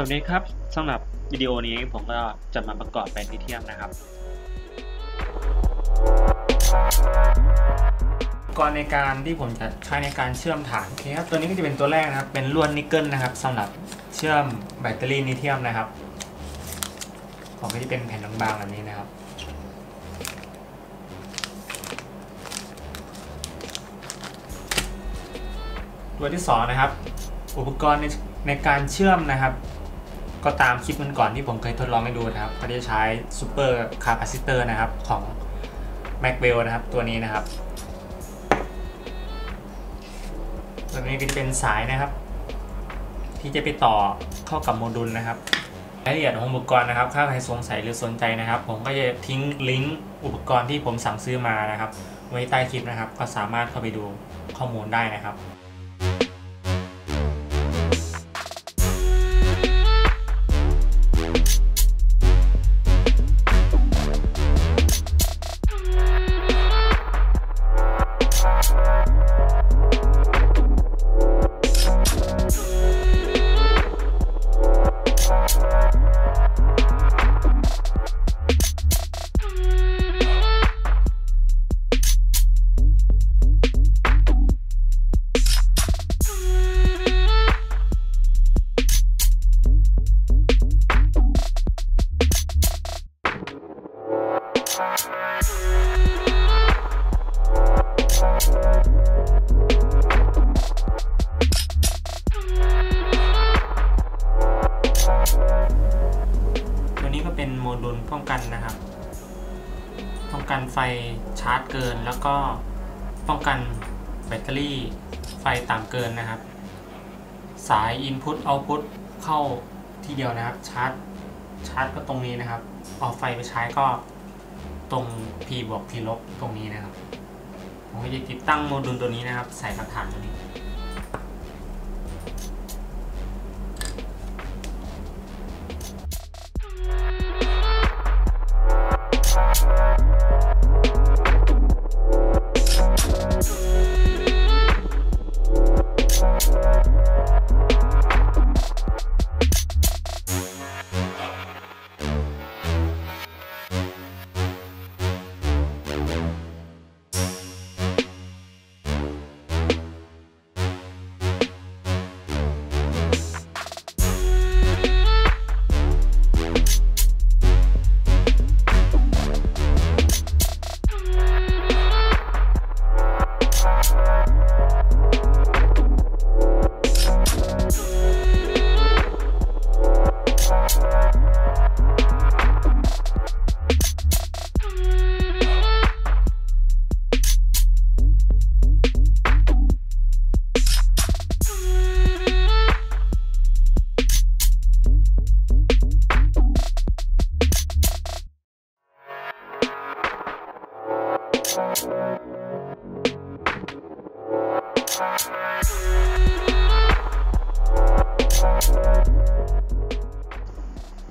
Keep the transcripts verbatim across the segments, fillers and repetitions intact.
สวัสดีครับสำหรับวิดีโอนี้ผมก็จะมาประกอบแบนลิเธียมนะครับก่อนในการที่ผมจะใช้ในการเชื่อมฐานครับตัวนี้ก็จะเป็นตัวแรกนะครับเป็นลวดนิกเกิลนะครับสำหรับเชื่อมแบตเตอรี่ลิเธียมนะครับของก็จะเป็นแผ่นบางๆแบบนี้นะครับตัวที่สองนะครับอุปกรณ์ในในการเชื่อมนะครับก็ตามคลิปมันก่อนที่ผมเคยทดลองให้ดูนะครับก็จะใช้ซูเปอร์คาปาซิเตอร์นะครับของ Maxwell นะครับตัวนี้นะครับตัวนี้เป็นสายนะครับที่จะไปต่อเข้ากับโมดูลนะครับรายละเอียดของอุปกรณ์นะครับถ้าใครสงสัยหรือสนใจนะครับผมก็จะทิ้งลิงก์อุปกรณ์ที่ผมสั่งซื้อมานะครับไว้ใต้คลิปนะครับก็สามารถเข้าไปดูข้อมูลได้นะครับเป็นโมดูลป้องกันนะครับป้องกันไฟชาร์จเกินแล้วก็ป้องกันแบตเตอรี่ไฟต่ำเกินนะครับสาย Input Output เข้าที่เดียวนะครับชาร์จชาร์จก็ตรงนี้นะครับเอาไฟไปใช้ก็ตรง P บวก P ลบตรงนี้นะครับผมจะติดตั้งโมดูลตัวนี้นะครับใส่กับฐานตัวนี้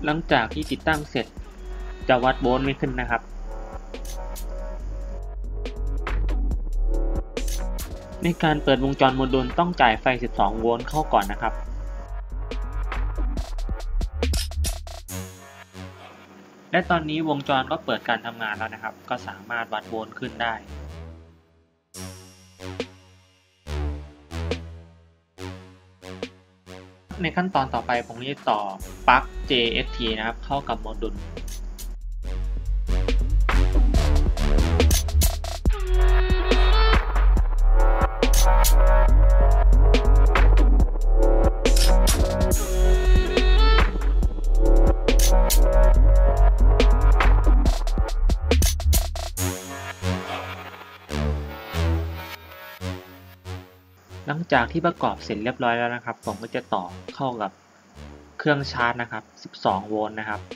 หลังจากที่ติดตั้งเสร็จจะวัดโวลต์ไม่ขึ้นนะครับในการเปิดวงจรโมดูลต้องจ่ายไฟสิบสองโวลต์เข้าก่อนนะครับและตอนนี้วงจรก็เปิดการทำงานแล้วนะครับก็สามารถวัดโวลต์ขึ้นได้ในขั้นตอนต่อไปผมจะต่อปลั๊ก เจ เอส ที นะครับเข้ากับโมดูลหลังจากที่ประกอบเสร็จเรียบร้อยแล้วนะครับผมก็จะต่อเข้ากับเครื่องชาร์จนะครับสิบสองโวลต์นะครับสำหรับต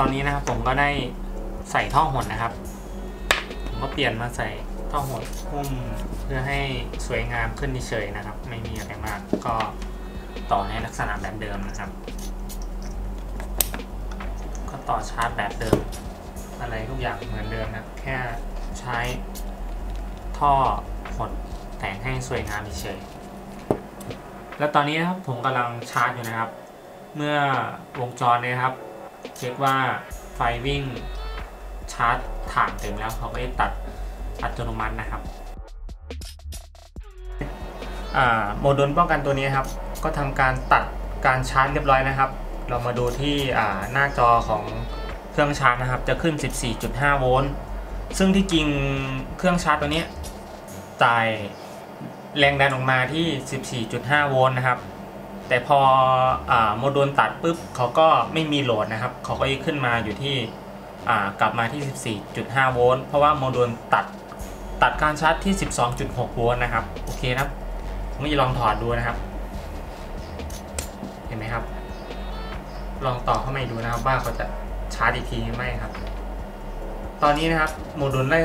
อนนี้นะครับผมก็ได้ใส่ท่อหดนะครับผมก็เปลี่ยนมาใส่ท่อหดหุ้มเพื่อให้สวยงามขึ้นเฉยๆนะครับไม่มีอะไรมากก็ต่อในลักษณะแบบเดิมนะครับ ต่อชาร์จแบบเดิมอะไรทุกอย่างเหมือนเดิมนะแค่ใช้ท่อหดแต่งให้สวยงามเฉยๆแล้วตอนนี้นะครับผมกำลังชาร์จอยู่นะครับเมื่อวงจรเนี่ยครับเช็คว่าไฟวิ่งชาร์จถ่านเต็มแล้วเขาก็ได้ตัดอัตโนมัตินะครับโมดูลป้องกันตัวนี้ครับก็ทำการตัดการชาร์จเรียบร้อยนะครับเรามาดูที่หน้าจอของเครื่องชาร์จนะครับจะขึ้น สิบสี่จุดห้า โวลต์ซึ่งที่จริงเครื่องชาร์จตัวนี้จ่ายแรงดันออกมาที่ สิบสี่จุดห้า โวลต์นะครับแต่พอโมดูลตัดปุ๊บเขาก็ไม่มีโหลดนะครับเขาก็ขึ้นมาอยู่ที่กลับมาที่ สิบสี่จุดห้า โวลต์เพราะว่าโมดูลตัดตัดการชาร์จที่ สิบสองจุดหก โวลต์นะครับโอเคครับผมจะลองถอดดูนะครับเห็นไหมครับลองต่อเข้ามาดูนะครับว่าเขาจะชาร์จอีกทีไหมครับตอนนี้นะครับโมดูลได้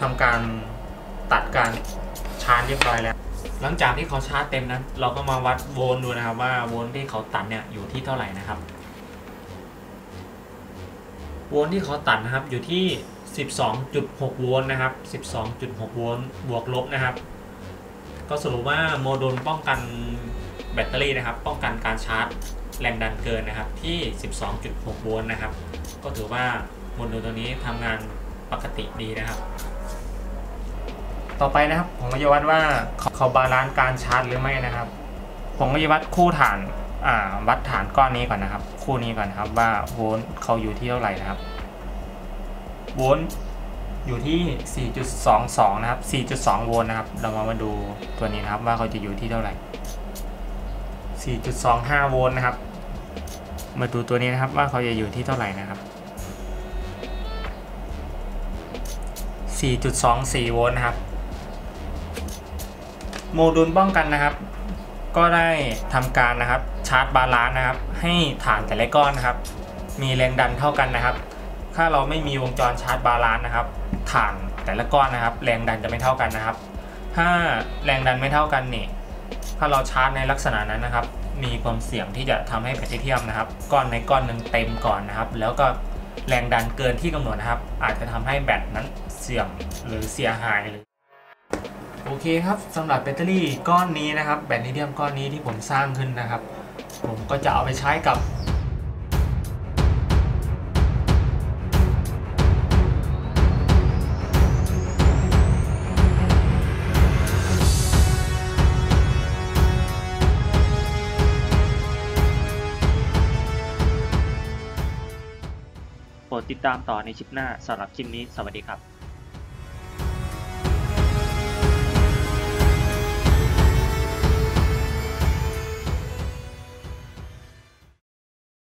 ทำการตัดการชาร์จเรียบร้อยแล้วหลังจากที่เขาชาร์จเต็มนะเราก็มาวัดโวลต์ดูนะครับว่าโวลต์ที่เขาตัดเนี่ยอยู่ที่เท่าไหร่นะครับโวลต์ที่เขาตัดนะครับอยู่ที่ สิบสองจุดหก โวลต์นะครับ สิบสองจุดหก โวลต์บวกลบนะครับก็สรุปว่าโมดูลป้องกันแบตเตอรี่นะครับป้องกันการชาร์จแรงดันเกินนะครับที่ สิบสองจุดหก โวลต์นะครับก็ถือว่าโมดูลตัวนี้ทำงานปกติดีนะครับต่อไปนะครับผมก็จะวัดว่าเขาบาลานซ์การชาร์จหรือไม่นะครับผมก็จะวัดคู่ฐานวัดฐานก้อนนี้ก่อนนะครับคู่นี้ก่อนครับว่าโวลต์เขาอยู่ที่เท่าไหร่นะครับโวลต์อยู่ที่ สี่จุดสองสอง นะครับ สี่จุดสอง โวลต์นะครับเรามามาดูตัวนี้นะครับว่าเขาจะอยู่ที่เท่าไหร่ สี่จุดสองห้า โวลต์นะครับมาดูตัวนี้นะครับว่าเขาจะอยู่ที่เท่าไหร่นะครับ สี่จุดสองสี่ โวลต์นะครับโมดูลป้องกันนะครับก็ได้ทำการนะครับชาร์จบาลานซ์นะครับให้ฐานแต่ละก้อนนะครับมีแรงดันเท่ากันนะครับถ้าเราไม่มีวงจรชาร์จบาลานซ์นะครับฐานแต่ละก้อนนะครับแรงดันจะไม่เท่ากันนะครับถ้าแรงดันไม่เท่ากันนี่ถ้าเราชาร์จในลักษณะนั้นนะครับมีความเสี่ยงที่จะทำให้แบตเตอรี่เทียมนะครับก้อนในก้อนหนึ่งเต็มก่อนนะครับแล้วก็แรงดันเกินที่กำหนดนะครับอาจจะทำให้แบตนั้นเสื่อมหรือเสียหายหรือโอเคครับสำหรับแบตเตอรี่ก้อนนี้นะครับแบตลิเธียมก้อนนี้ที่ผมสร้างขึ้นนะครับผมก็จะเอาไปใช้กับโปรดติดตามต่อในคลิปหน้าสำหรับคลิปนี้สวัสดีครับ